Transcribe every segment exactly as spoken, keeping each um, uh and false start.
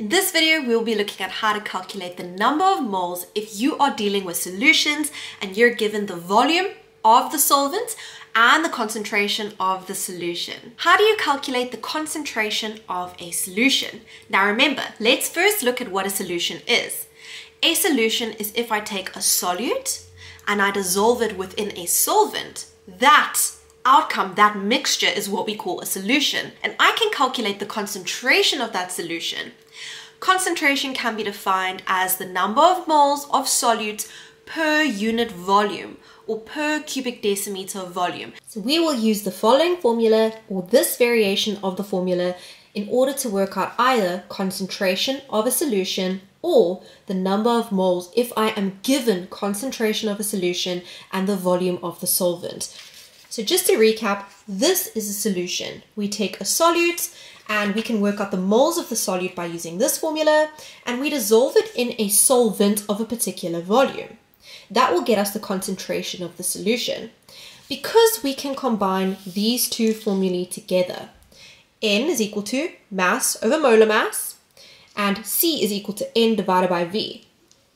In this video, we'll be looking at how to calculate the number of moles if you are dealing with solutions and you're given the volume of the solvent and the concentration of the solution. How do you calculate the concentration of a solution? Now remember, let's first look at what a solution is. A solution is if I take a solute and I dissolve it within a solvent, that outcome, that mixture is what we call a solution. And I can calculate the concentration of that solution. Concentration can be defined as the number of moles of solutes per unit volume or per cubic decimeter volume. So we will use the following formula or this variation of the formula in order to work out either concentration of a solution or the number of moles if I am given concentration of a solution and the volume of the solvent. So just to recap, this is a solution. We take a solute and we can work out the moles of the solute by using this formula, and we dissolve it in a solvent of a particular volume. That will get us the concentration of the solution. Because we can combine these two formulae together, N is equal to mass over molar mass, and C is equal to N divided by V.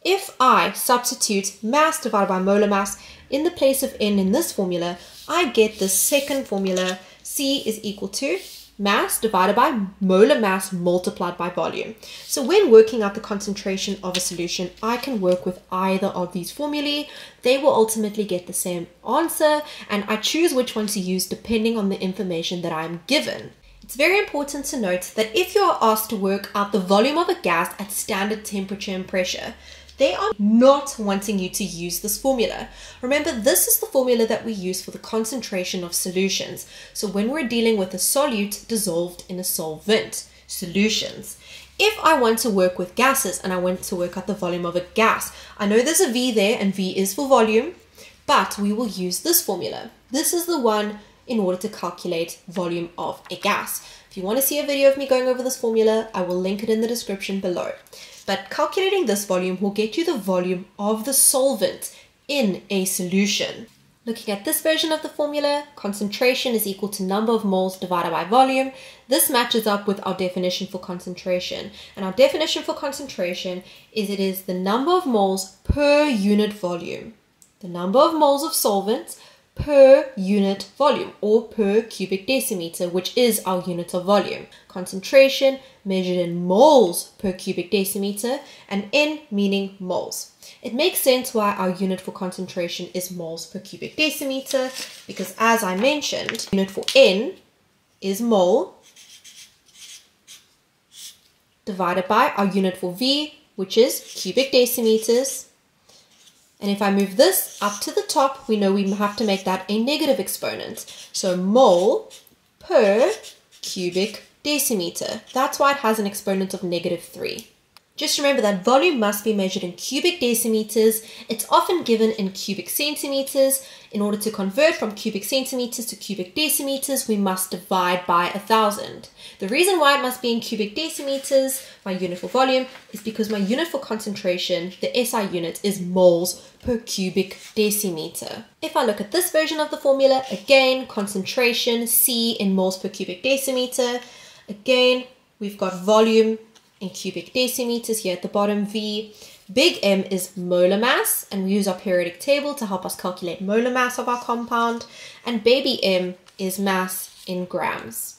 If I substitute mass divided by molar mass in the place of N in this formula, I get the second formula, C is equal to mass divided by molar mass multiplied by volume. So when working out the concentration of a solution, I can work with either of these formulae. They will ultimately get the same answer, and I choose which one to use depending on the information that I'm given. It's very important to note that if you are asked to work out the volume of a gas at standard temperature and pressure, they are not wanting you to use this formula. Remember, this is the formula that we use for the concentration of solutions. So when we're dealing with a solute dissolved in a solvent, solutions. If I want to work with gases and I want to work out the volume of a gas, I know there's a V there and V is for volume, but we will use this formula. This is the one in order to calculate volume of a gas. If you want to see a video of me going over this formula, I will link it in the description below. But calculating this volume will get you the volume of the solvent in a solution. Looking at this version of the formula, concentration is equal to number of moles divided by volume. This matches up with our definition for concentration. And our definition for concentration is it is the number of moles per unit volume. The number of moles of solvents per unit volume or per cubic decimeter, which is our unit of volume. Concentration measured in moles per cubic decimeter, and N meaning moles. It makes sense why our unit for concentration is moles per cubic decimeter, because as I mentioned, unit for N is mole divided by our unit for V, which is cubic decimeters. And if I move this up to the top, we know we have to make that a negative exponent. So mole per cubic decimeter. That's why it has an exponent of negative three. Just remember that volume must be measured in cubic decimeters. It's often given in cubic centimeters. In order to convert from cubic centimeters to cubic decimeters, we must divide by a thousand. The reason why it must be in cubic decimeters, my unit for volume, is because my unit for concentration, the S I unit, is moles per cubic decimeter. If I look at this version of the formula, again, concentration, C in moles per cubic decimeter. Again, we've got volume in cubic decimeters here at the bottom, V. Big M is molar mass, and we use our periodic table to help us calculate molar mass of our compound. And baby M is mass in grams.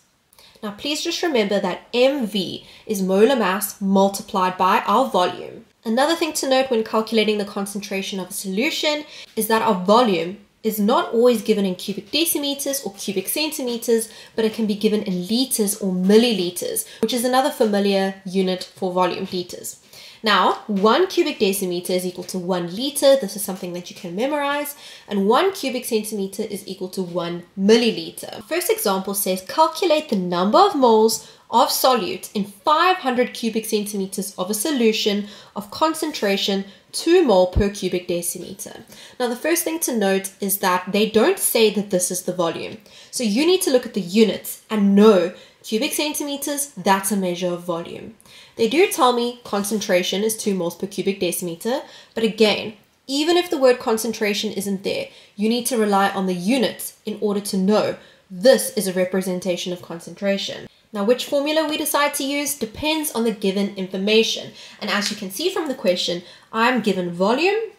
Now please just remember that M V is molar mass multiplied by our volume. Another thing to note when calculating the concentration of a solution is that our volume is not always given in cubic decimeters or cubic centimeters, but it can be given in liters or milliliters, which is another familiar unit for volume, liters. Now, one cubic decimeter is equal to one liter. This is something that you can memorize. And one cubic centimeter is equal to one milliliter. First example says, calculate the number of moles of solute in five hundred cubic centimeters of a solution of concentration two mole per cubic decimeter. Now, the first thing to note is that they don't say that this is the volume. So you need to look at the units and know cubic centimeters, that's a measure of volume. They do tell me concentration is two moles per cubic decimeter, but again, even if the word concentration isn't there, you need to rely on the units in order to know this is a representation of concentration. Now, which formula we decide to use depends on the given information. And as you can see from the question, I'm given volume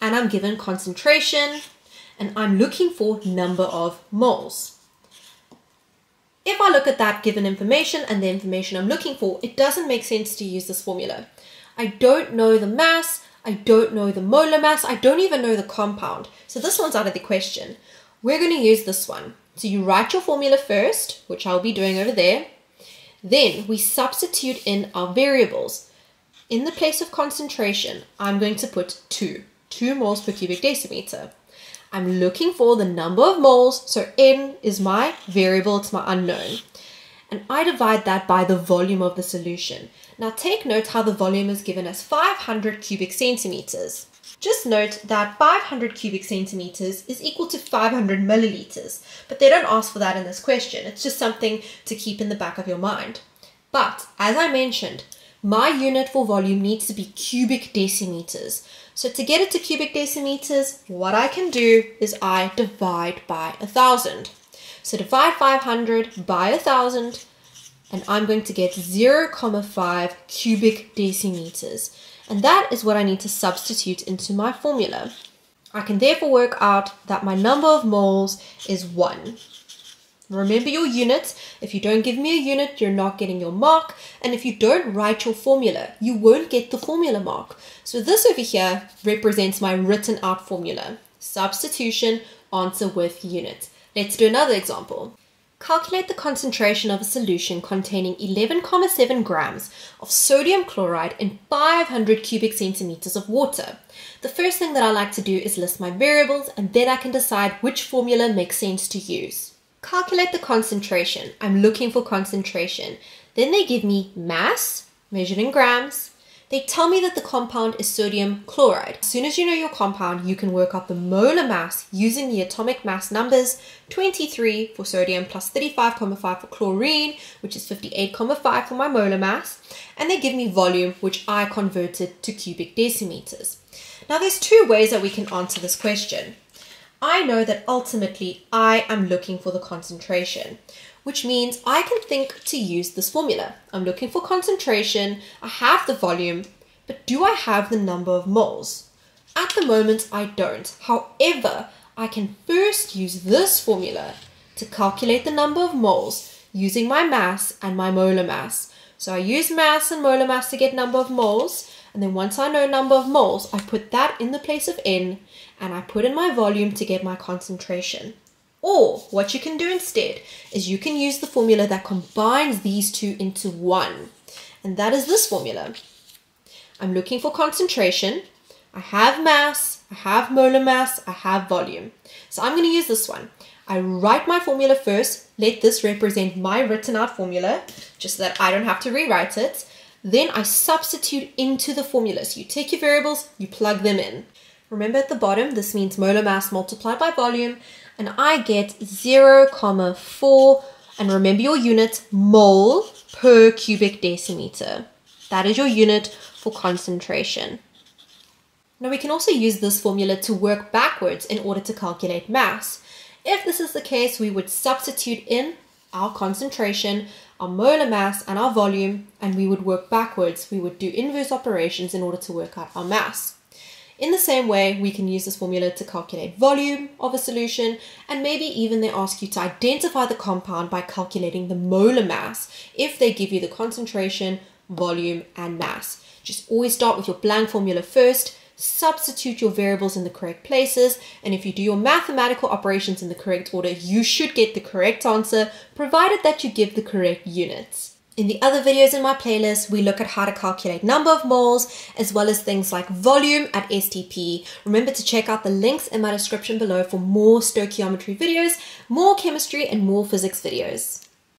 and I'm given concentration and I'm looking for number of moles. If I look at that given information and the information I'm looking for, it doesn't make sense to use this formula. I don't know the mass, I don't know the molar mass, I don't even know the compound. So this one's out of the question. We're going to use this one. So you write your formula first, which I'll be doing over there. Then we substitute in our variables. In the place of concentration, I'm going to put two, two moles per cubic decimeter. I'm looking for the number of moles, so N is my variable, it's my unknown. And I divide that by the volume of the solution. Now take note how the volume is given as five hundred cubic centimeters. Just note that five hundred cubic centimeters is equal to five hundred milliliters, but they don't ask for that in this question. It's just something to keep in the back of your mind. But as I mentioned, my unit for volume needs to be cubic decimeters. So to get it to cubic decimeters, what I can do is I divide by one thousand. So divide five hundred by one thousand, and I'm going to get zero point five cubic decimeters. And that is what I need to substitute into my formula. I can therefore work out that my number of moles is one. Remember your units. If you don't give me a unit, you're not getting your mark. And if you don't write your formula, you won't get the formula mark. So this over here represents my written out formula. Substitution, answer with unit. Let's do another example. Calculate the concentration of a solution containing eleven point seven grams of sodium chloride in five hundred cubic centimeters of water. The first thing that I like to do is list my variables, and then I can decide which formula makes sense to use. Calculate the concentration. I'm looking for concentration. Then they give me mass, measured in grams. They tell me that the compound is sodium chloride. As soon as you know your compound, you can work out the molar mass using the atomic mass numbers, twenty-three for sodium plus thirty-five point five for chlorine, which is fifty-eight point five for my molar mass. And they give me volume, which I converted to cubic decimeters. Now there's two ways that we can answer this question. I know that ultimately I am looking for the concentration, which means I can think to use this formula. I'm looking for concentration, I have the volume, but do I have the number of moles? At the moment, I don't. However, I can first use this formula to calculate the number of moles using my mass and my molar mass. So I use mass and molar mass to get number of moles. And then once I know number of moles, I put that in the place of N and I put in my volume to get my concentration. Or what you can do instead is you can use the formula that combines these two into one. And that is this formula. I'm looking for concentration. I have mass, I have molar mass, I have volume. So I'm going to use this one. I write my formula first. Let this represent my written out formula, just so that I don't have to rewrite it. Then I substitute into the formula. So you take your variables, you plug them in. Remember at the bottom, this means molar mass multiplied by volume, and I get zero point four, and remember your unit, mole per cubic decimeter. That is your unit for concentration. Now we can also use this formula to work backwards in order to calculate mass. If this is the case, we would substitute in our concentration, our molar mass and our volume, and we would work backwards. We would do inverse operations in order to work out our mass. In the same way, we can use this formula to calculate volume of a solution, and maybe even they ask you to identify the compound by calculating the molar mass if they give you the concentration, volume and mass. Just always start with your blank formula first, substitute your variables in the correct places, and if you do your mathematical operations in the correct order, you should get the correct answer, provided that you give the correct units. In the other videos in my playlist, we look at how to calculate number of moles, as well as things like volume at S T P. Remember to check out the links in my description below for more stoichiometry videos, more chemistry, and more physics videos.